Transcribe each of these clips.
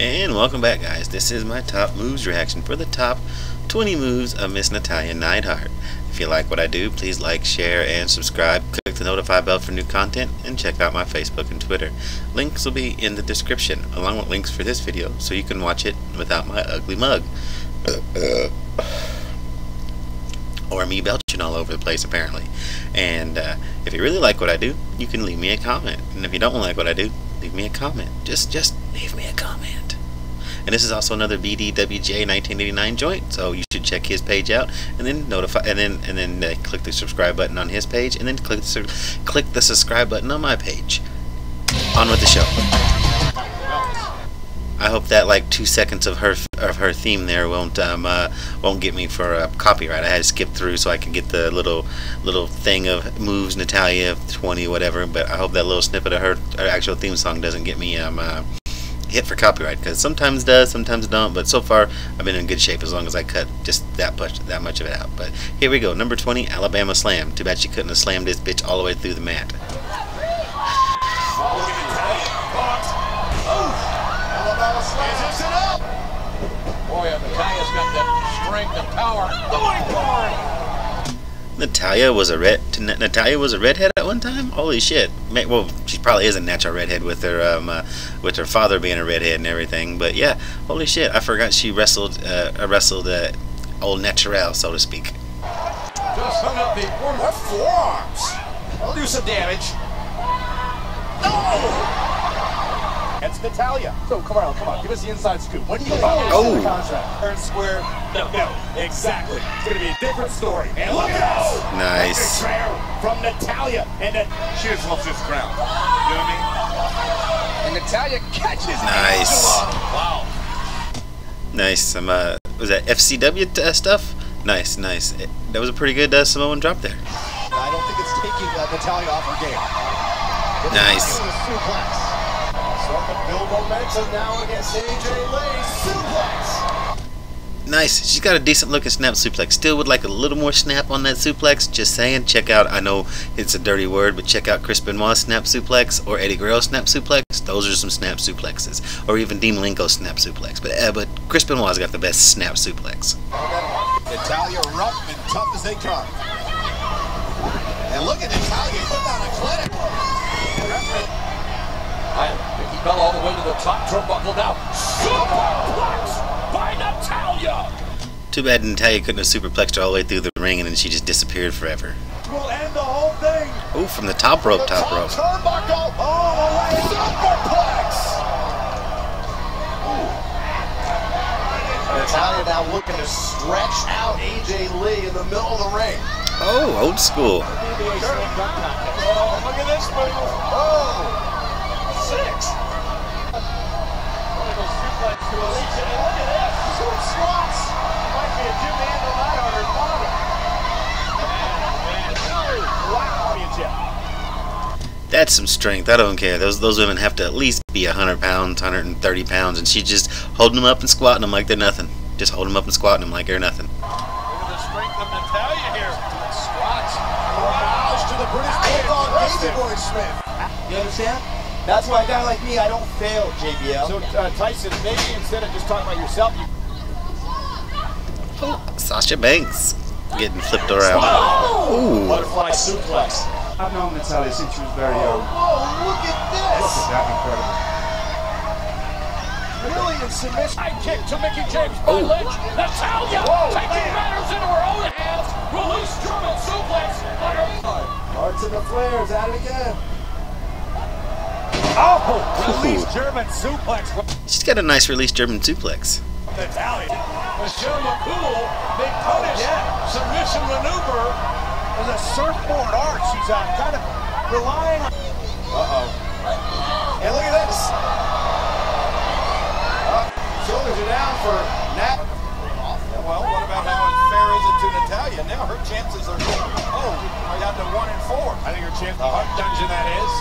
And welcome back, guys. This is my top moves reaction for the top 20 moves of Miss Natalya Neidhart. If you like what I do, please like, share, and subscribe. Click the notify bell for new content, and check out my Facebook and Twitter. Links will be in the description, along with links for this video, so you can watch it without my ugly mug. Or me belching all over the place, apparently. And if you really like what I do, you can leave me a comment. And if you don't like what I do, leave me a comment. Just leave me a comment. And this is also another BDWJ 1989 joint, so you should check his page out, and then click the subscribe button on his page, and then click the subscribe button on my page. On with the show. I hope that like 2 seconds of her theme there won't get me for copyright. I had to skip through so I could get the little thing of moves Natalya 20 whatever. But I hope that little snippet of her actual theme song doesn't get me hit for copyright, because sometimes it does, sometimes it don't. But so far I've been in good shape as long as I cut just that much of it out. But here we go, number 20, Alabama Slam. Too bad she couldn't have slammed this bitch all the way through the mat. Natalya was a redhead at one time. Holy shit! Well, she probably is a natural redhead with her father being a redhead and everything. But yeah, holy shit! I forgot she wrestled all natural, so to speak. Just hung up the forearms. I'll do some damage. No! It's Natalya. So come on, give us the inside scoop. When you the contract, turn square. No, exactly. It's going to be a different story. And look at us! Nice. From Natalya. And she just loves this crown. You know what I mean? And Natalya catches it. Nice. Wow. Nice. Was that FCW stuff? Nice, nice. That was a pretty good Samoan drop there. I don't think it's taking Natalya off her game. But nice. Start to build momentum now against AJ Lee. Suplex. Nice. She's got a decent looking snap suplex. Still would like a little more snap on that suplex. Just saying. Check out, I know it's a dirty word, but check out Chris Benoit's snap suplex or Eddie Guerrero's snap suplex. Those are some snap suplexes. Or even Dean Malenko's snap suplex. But Chris Benoit's got the best snap suplex. Natalya rough and tough as they come. And look at Natalya putting on a clinic. I think he fell all the way to the top turnbuckle now. Superplex! By Natalya! Too bad Natalya couldn't have superplexed her all the way through the ring, and then she just disappeared forever. We'll end the whole thing. Ooh, from the top rope, Turnbuckle, all the way, superplex! Ooh. Natalya now looking to stretch out AJ Lee in the middle of the ring. Oh, old school. Oh, look at this move. Oh, six. To Alicia, and look at this, two slots. Might be a two-man to that on her bottom. Wow. That's some strength. I don't care. Those women have to at least be 100 pounds, 130 pounds, and she's just holding them up and squatting them like they're nothing. Just holding them up and squatting them like they're nothing. Look at the strength of Natalya here. Squats. Wow. To the British Bulldog, Davey Boy Smith. You understand? That's why a guy like me, I don't fail, JBL. So, Tyson, maybe instead of just talking about yourself, you... Oh, Sasha Banks getting flipped around. Oh. Ooh. Butterfly suplex. I've known Natalya since she was very young. Oh, look at this. Look at that, incredible. Really, in submission. I kick to Mickie James by Lynch. Natalya taking matters into her own hands. Release German suplex on her side. Hearts in the flares, at it again. Oh, release German suplex. She's got a nice release German suplex. Natalya. Michelle McCool, they punish submission maneuver as a surfboard arch. She's kind of relying on. Uh-oh. And look at this. Shoulders are down for Nat. Well, what about how unfair is it to Natalya? Now her chances are down to 1 in 4. I think her chance, the hot dungeon that is.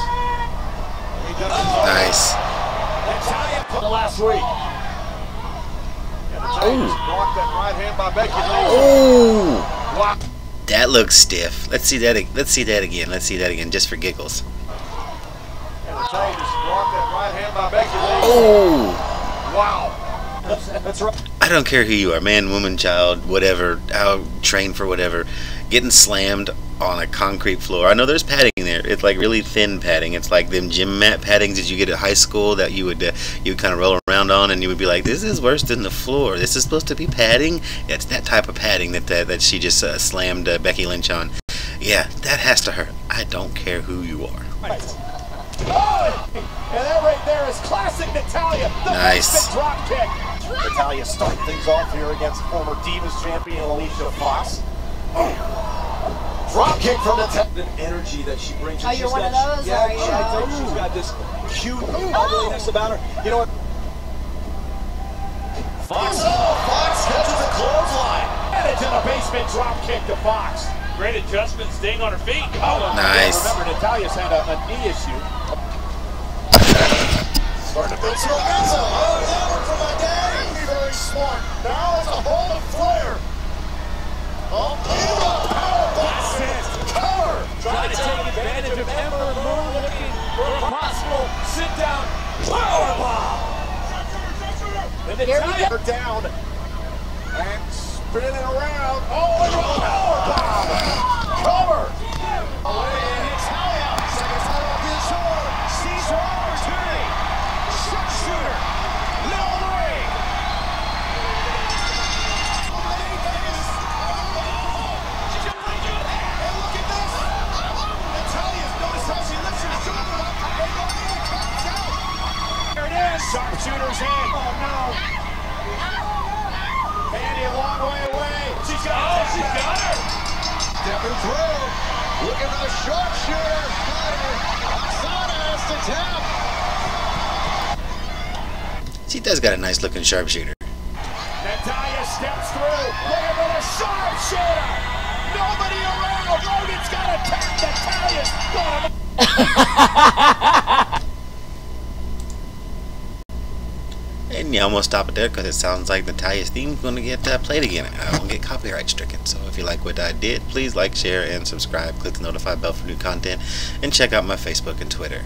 Nice. Natalya put the last week. Blocked that right hand by Becky Lynch. Wow. That looks stiff. Let's see that again just for giggles. And Natalya just blocked that right hand by Becky Lynch. Oh. Wow. That's right. I don't care who you are, man, woman, child, whatever, I'll train for whatever. Getting slammed on a concrete floor. I know there's padding there. It's like really thin padding. It's like them gym mat paddings that you get at high school that you would kind of roll around on, and you would be like, this is worse than the floor. This is supposed to be padding. Yeah, it's that type of padding that she just slammed Becky Lynch on. Yeah, that has to hurt. I don't care who you are. Nice. Oh, and that right there is classic Natalya. The nice drop kick. Natalya starting things off here against former Divas champion Alicia Fox. Oh. Drop kick from the energy that she brings. Oh, you're one of those? Yeah, I think she's got this cute ugliness about her. You know what? Fox. Oh, Fox catches the clothesline. And it's in a basement drop kick to Fox. Great adjustment, staying on her feet. Oh, nice. Yeah, remember, Natalya's had a knee issue. Starting to build some momentum. Oh, down for my dad. He's very smart. Now it's a hole of flare. Trying to take advantage of Ember Moon looking where possible. Sit down. Powerbomb. And Natalya down. And spinning around. Oh, and powerbomb. Cover. Away and Natalya. Second time off the shore. Sees her opportunity. Sharpshooter. Middle of the ring. Sharpshooter's hand. Oh no! Andy a long way away. She's got it. Oh, she's got her. Stepping through. Looking for the sharpshooter. Got her. Asana has to tap. She does got a nice looking sharpshooter. Natalya steps through. Looking for the sharpshooter. Nobody around. Logan's got a tap. Natalia's gone. And you almost stop it there because it sounds like Natalya's theme is going to get played again. I won't get copyright stricken. So if you like what I did, please like, share, and subscribe. Click the notify bell for new content. And check out my Facebook and Twitter.